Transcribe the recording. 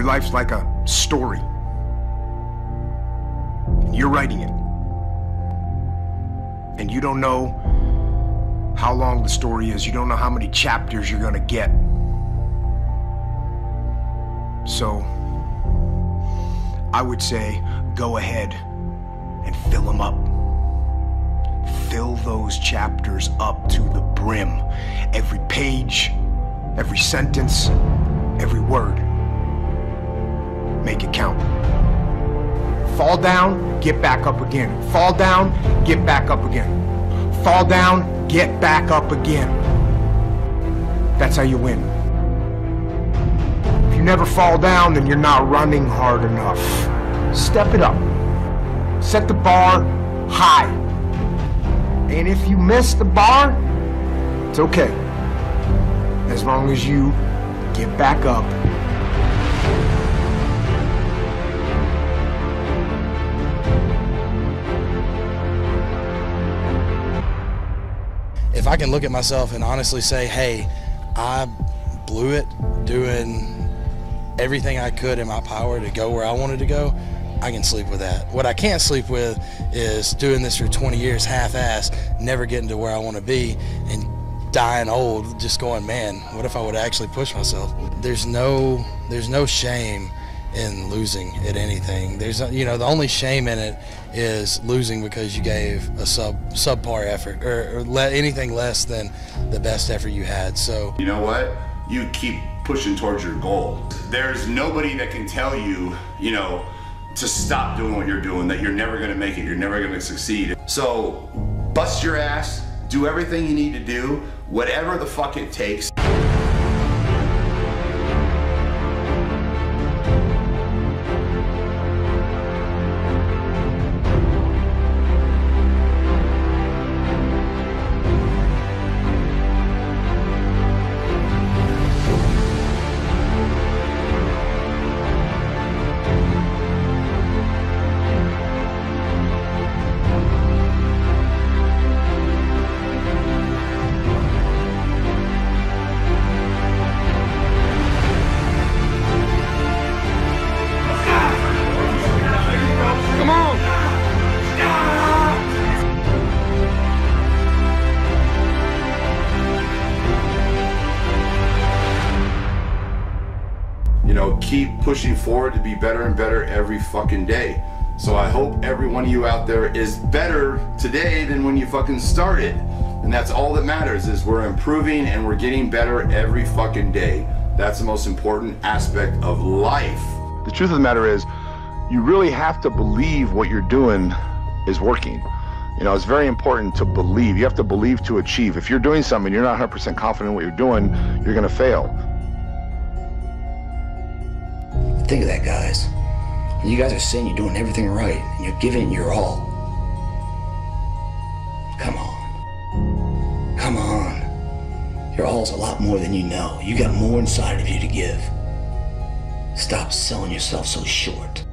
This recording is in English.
Your life's like a story. You're writing it. And you don't know how long the story is. You don't know how many chapters you're gonna get. So I would say go ahead and fill them up. Fill those chapters up to the brim. Every page, every sentence, every word. Make it count. Fall down, get back up again. Fall down, get back up again. Fall down, get back up again. That's how you win. If you never fall down, then you're not running hard enough. Step it up. Set the bar high. And if you miss the bar, it's okay. As long as you get back up. If I can look at myself and honestly say, hey, I blew it doing everything I could in my power to go where I wanted to go, I can sleep with that. What I can't sleep with is doing this for 20 years half-assed, never getting to where I want to be, and dying old just going, man, what if I would actually push myself? There's no shame in losing at anything. There's, you know, the only shame in it is losing because you gave a subpar effort or anything less than the best effort you had. So you know what, you keep pushing towards your goal. There's nobody that can tell you, you know, to stop doing what you're doing, that you're never going to make it, you're never going to succeed. So bust your ass, do everything you need to do, whatever the fuck it takes. Keep pushing forward to be better and better every fucking day. So I hope every one of you out there is better today than when you fucking started. And that's all that matters, is we're improving and we're getting better every fucking day. That's the most important aspect of life. The truth of the matter is, you really have to believe what you're doing is working. You know, it's very important to believe. You have to believe to achieve. If you're doing something, you're not 100% confident in what you're doing, you're gonna fail. Think of that, guys. You guys are saying you're doing everything right, and you're giving your all. Come on. Come on. Your all's a lot more than you know. You got more inside of you to give. Stop selling yourself so short.